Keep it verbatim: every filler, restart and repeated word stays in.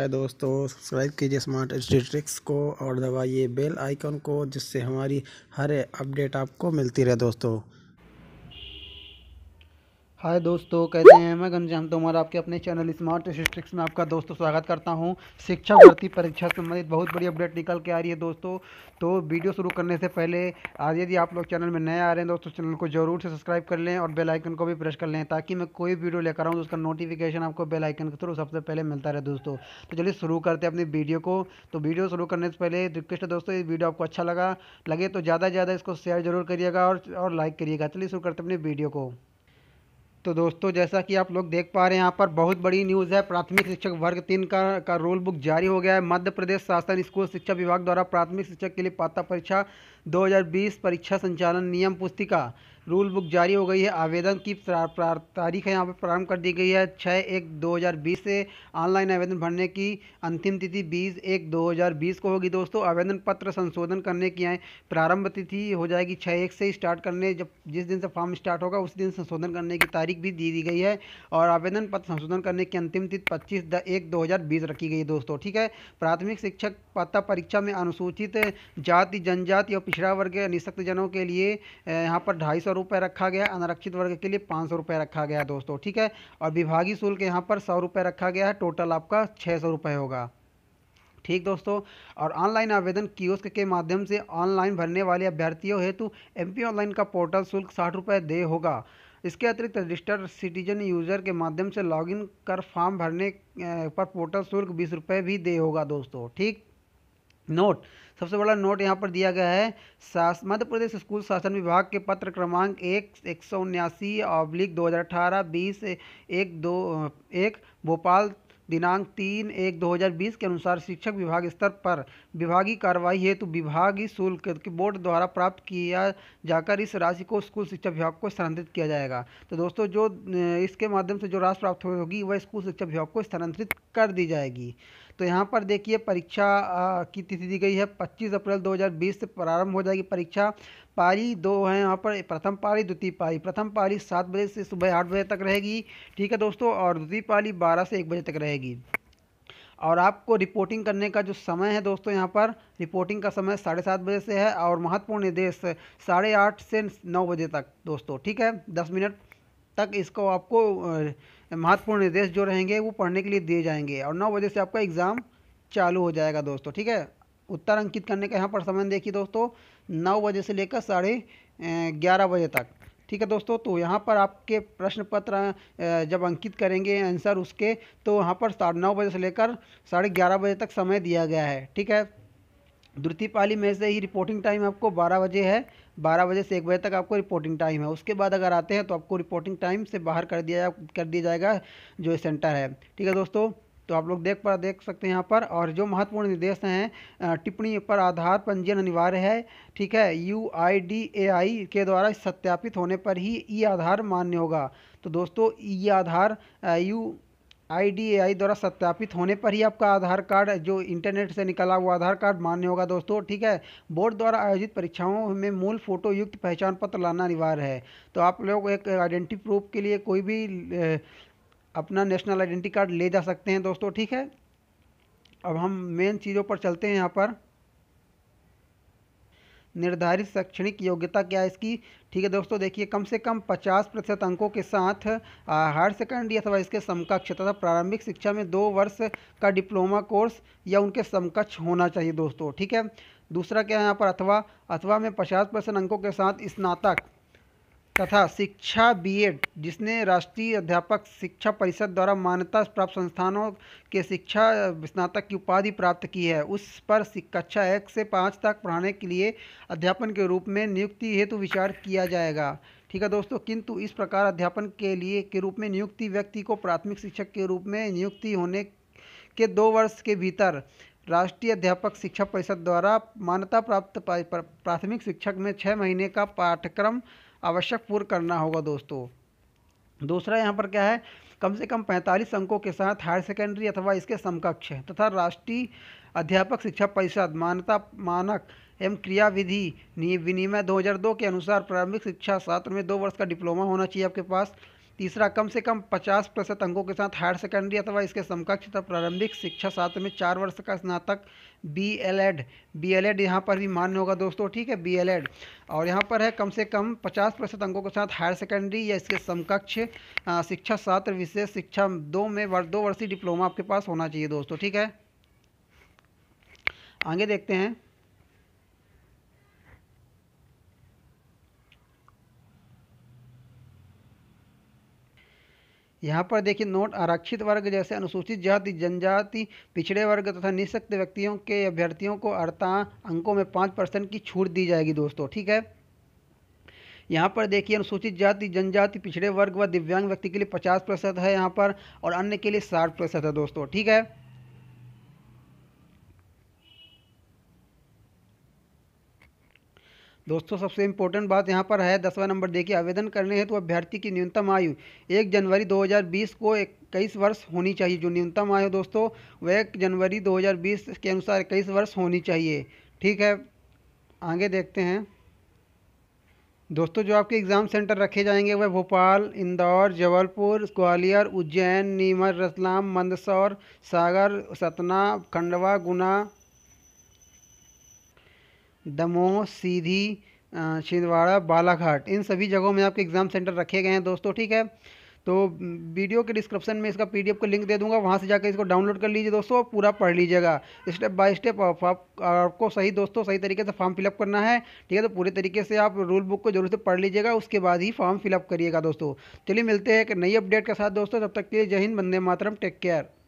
हाय दोस्तों, सब्सक्राइब कीजिए smart study tricks को और दबाइए बेल आइकन को, जिससे हमारी हर अपडेट आपको मिलती रहे। दोस्तों हाय दोस्तों, कैसे हैं? मैं घनश्याम तोमर आपके अपने चैनल स्मार्ट स्टडी ट्रिक्स में आपका दोस्तों स्वागत करता हूं। शिक्षक भर्ती परीक्षा से संबंधित बहुत बड़ी अपडेट निकल के आ रही है दोस्तों। तो वीडियो शुरू करने से पहले आज यदि आप लोग चैनल में नए आ रहे हैं दोस्तों, चैनल को जरूर से सब्सक्राइब कर लें और बेल आइकन को भी प्रेस कर लें, ताकि मैं कोई वीडियो लेकर आऊँ तो उसका नोटिफिकेशन आपको बेल आइकन के थ्रू सबसे पहले मिलता रहे दोस्तों। तो चलिए शुरू करते हैं अपनी वीडियो को। तो वीडियो शुरू करने से पहले रिक्वेस्ट है दोस्तों, ये वीडियो आपको अच्छा लगा लगे तो ज़्यादा से ज़्यादा इसको शेयर जरूर करिएगा और लाइक करिएगा। चलिए शुरू करते हैं अपनी वीडियो को। तो दोस्तों जैसा कि आप लोग देख पा रहे हैं, यहाँ पर बहुत बड़ी न्यूज़ है। प्राथमिक शिक्षक वर्ग तीन का का रोल बुक जारी हो गया है। मध्य प्रदेश शासन स्कूल शिक्षा विभाग द्वारा प्राथमिक शिक्षक के लिए पात्रता परीक्षा दो हज़ार बीस परीक्षा संचालन नियम पुस्तिका रूल बुक जारी हो गई है। आवेदन की तारीख है यहाँ पर प्रारंभ कर दी गई है छः एक दो हज़ार बीस से। ऑनलाइन आवेदन भरने की अंतिम तिथि बीस एक दो हज़ार बीस को होगी दोस्तों। आवेदन पत्र संशोधन करने की प्रारंभ तिथि हो जाएगी छः एक से स्टार्ट करने, जब जिस दिन से फॉर्म स्टार्ट होगा उस दिन संशोधन करने की तारीख भी दी दी गई है। और आवेदन पत्र संशोधन करने की अंतिम तिथि पच्चीस एक दो हज़ार बीस रखी गई है दोस्तों। ठीक है, प्राथमिक शिक्षक पात्रता परीक्षा में अनुसूचित जाति, जनजाति और पिछड़ा वर्ग निःशक्तजनों के लिए यहाँ पर ढाई सौ रुपये रखा गया, अनारक्षित वर्ग के लिए पाँच सौ रुपये रखा गया दोस्तों। ठीक है, और विभागीय शुल्क यहाँ पर सौ रुपये रखा गया है, टोटल आपका छः सौ रुपये होगा। ठीक दोस्तों, और ऑनलाइन आवेदन कियोस्क के माध्यम से ऑनलाइन भरने वाले अभ्यर्थियों हेतु एमपी ऑनलाइन का पोर्टल शुल्क साठ रुपये दे होगा। इसके अतिरिक्त रजिस्टर्ड सिटीजन यूज़र के माध्यम से लॉगिन कर फॉर्म भरने पर पोर्टल शुल्क बीस रुपये भी दे होगा दोस्तों। ठीक, नोट, सबसे बड़ा नोट यहाँ पर दिया गया है, सास मध्य प्रदेश स्कूल शासन विभाग के पत्र क्रमांक एक एक सौ उन्यासी ऑब्लिक दो हज़ार अठारह बीस एक दो एक भोपाल दिनांक तीन एक दो हज़ार बीस के अनुसार शिक्षक विभाग स्तर पर विभागीय कार्रवाई हेतु विभागीय शुल्क बोर्ड द्वारा प्राप्त किया जाकर इस राशि को स्कूल शिक्षा विभाग को स्थानांतरित किया जाएगा। तो दोस्तों जो इसके माध्यम से जो राशि प्राप्त होगी वह स्कूल शिक्षा विभाग को स्थानांतरित कर दी जाएगी। तो यहाँ पर देखिए परीक्षा की तिथि दी गई है पच्चीस अप्रैल दो हज़ार बीस से प्रारंभ हो जाएगी परीक्षा। पारी दो हैं यहाँ पर, प्रथम पारी द्वितीय पारी। प्रथम पारी सात बजे से सुबह आठ बजे तक रहेगी। ठीक है दोस्तों, और द्वितीय पारी बारह से एक बजे तक रहेगी। और आपको रिपोर्टिंग करने का जो समय है दोस्तों, यहाँ पर रिपोर्टिंग का समय साढ़े सात बजे से है और महत्वपूर्ण निर्देश साढ़े आठ से नौ बजे तक दोस्तों। ठीक है, दस मिनट तक इसको आपको महत्वपूर्ण निर्देश जो रहेंगे वो पढ़ने के लिए दिए जाएंगे और नौ बजे से आपका एग्ज़ाम चालू हो जाएगा दोस्तों। ठीक है, उत्तर अंकित करने का यहाँ पर समय देखिए दोस्तों, नौ बजे से लेकर साढ़े ग्यारह बजे तक। ठीक है दोस्तों, तो यहाँ पर आपके प्रश्न पत्र जब अंकित करेंगे आंसर उसके, तो यहाँ पर साढ़े नौ बजे से लेकर साढ़े ग्यारह बजे तक समय दिया गया है। ठीक है, द्वितीय पाली में से ही रिपोर्टिंग टाइम आपको बारह बजे है, बारह बजे से एक बजे तक आपको रिपोर्टिंग टाइम है। उसके बाद अगर आते हैं तो आपको रिपोर्टिंग टाइम से बाहर कर दिया कर दिया जाएगा जो सेंटर है। ठीक है दोस्तों, तो आप लोग देख पर देख सकते हैं यहाँ पर। और जो महत्वपूर्ण निर्देश हैं, टिप्पणी पर आधार पंजीयन अनिवार्य है। ठीक है, यू आई डी ए आई के द्वारा सत्यापित होने पर ही ई आधार मान्य होगा। तो दोस्तों ई आधार यू आई डी ए आई द्वारा सत्यापित होने पर ही आपका आधार कार्ड, जो इंटरनेट से निकला हुआ आधार कार्ड, मान्य होगा दोस्तों। ठीक है, बोर्ड द्वारा आयोजित परीक्षाओं में मूल फोटो युक्त पहचान पत्र लाना अनिवार्य है। तो आप लोग एक आइडेंटिटी प्रूफ के लिए कोई भी अपना नेशनल आइडेंटिटी कार्ड ले जा सकते हैं दोस्तों। ठीक है, अब हम मेन चीज़ों पर चलते हैं। यहाँ पर निर्धारित शैक्षणिक योग्यता क्या है इसकी? ठीक है दोस्तों, देखिए कम से कम पचास प्रतिशत अंकों के साथ हायर सेकेंडरी अथवा इसके समकक्ष तथा प्रारंभिक शिक्षा में दो वर्ष का डिप्लोमा कोर्स या उनके समकक्ष होना चाहिए दोस्तों। ठीक है, दूसरा क्या है यहाँ पर, अथवा अथवा में पचास प्रतिशत अंकों के साथ स्नातक तथा शिक्षा बी एड जिसने राष्ट्रीय अध्यापक शिक्षा परिषद द्वारा मान्यता प्राप्त संस्थानों के शिक्षा स्नातक की उपाधि प्राप्त की है, उस पर कक्षा एक से पाँच तक पढ़ाने के लिए अध्यापन के रूप में नियुक्ति हेतु विचार किया जाएगा। ठीक है दोस्तों, किंतु इस प्रकार अध्यापन के लिए के रूप में नियुक्ति व्यक्ति को प्राथमिक शिक्षक के रूप में नियुक्ति होने के दो वर्ष के भीतर राष्ट्रीय अध्यापक शिक्षा परिषद द्वारा मान्यता प्राप्त प्राथमिक शिक्षक में छः महीने का पाठ्यक्रम आवश्यक पूर्ण करना होगा दोस्तों। दूसरा यहाँ पर क्या है, कम से कम पैंतालीस अंकों के साथ हायर सेकेंडरी अथवा इसके समकक्ष तथा राष्ट्रीय अध्यापक शिक्षा परिषद मान्यता मानक एवं क्रियाविधि विनिमय दो हज़ार दो के अनुसार प्रारंभिक शिक्षा शास्त्र में दो वर्ष का डिप्लोमा होना चाहिए आपके पास। तीसरा, कम से कम पचास प्रतिशत अंकों के साथ हायर सेकेंडरी अथवा इसके समकक्ष तथा प्रारंभिक शिक्षा शास्त्र में चार वर्ष का स्नातक B L Ed B L Ed यहाँ पर भी मान्य होगा दोस्तों, ठीक है, बी एल एड। और यहाँ पर है कम से कम पचास प्रतिशत अंकों के साथ हायर सेकेंडरी या इसके समकक्ष शिक्षा शास्त्र विशेष शिक्षा दो में वर, दो वर्षीय डिप्लोमा आपके पास होना चाहिए दोस्तों, ठीक है। आगे देखते हैं, यहाँ पर देखिए नोट, आरक्षित वर्ग जैसे अनुसूचित जाति, जनजाति, पिछड़े वर्ग तथा निःशक्त व्यक्तियों के अभ्यर्थियों को अड़ता अंकों में पाँच परसेंट की छूट दी जाएगी दोस्तों, ठीक है। यहाँ पर देखिए अनुसूचित जाति, जनजाति, पिछड़े वर्ग व दिव्यांग व्यक्ति के लिए पचास प्रतिशत है यहाँ पर, और अन्य के लिए साठ प्रतिशत है दोस्तों, ठीक है। दोस्तों सबसे इम्पोर्टेंट बात यहाँ पर है दसवां नंबर, देखिए आवेदन करने हेतु तो अभ्यर्थी की न्यूनतम आयु एक जनवरी दो हज़ार बीस को इक्कीस वर्ष होनी चाहिए। जो न्यूनतम आयु दोस्तों वह एक जनवरी दो हज़ार बीस के अनुसार इक्कीस वर्ष होनी चाहिए, ठीक है। आगे देखते हैं दोस्तों, जो आपके एग्ज़ाम सेंटर रखे जाएंगे वह भोपाल, इंदौर, जबलपुर, ग्वालियर, उज्जैन, नीमच, रतलाम, मंदसौर, सागर, सतना, खंडवा, गुना, दमोह, सीधी, छिंदवाड़ा, बालाघाट, इन सभी जगहों में आपके एग्ज़ाम सेंटर रखे गए हैं दोस्तों, ठीक है। तो वीडियो के डिस्क्रिप्शन में इसका पीडीएफ का लिंक दे दूंगा, वहां से जाकर इसको डाउनलोड कर लीजिए दोस्तों और पूरा पढ़ लीजिएगा स्टेप बाय स्टेप। आप, आप, आपको सही दोस्तों सही तरीके से फॉर्म फिलअप करना है, ठीक है। तो पूरे तरीके से आप रूल बुक को जरूर से पढ़ लीजिएगा, उसके बाद ही फॉर्म फिलअप करिएगा दोस्तों। चलिए मिलते हैं एक नई अपडेट के साथ दोस्तों, तब तक के लिए जय हिंद, वंदे मातरम, टेक केयर।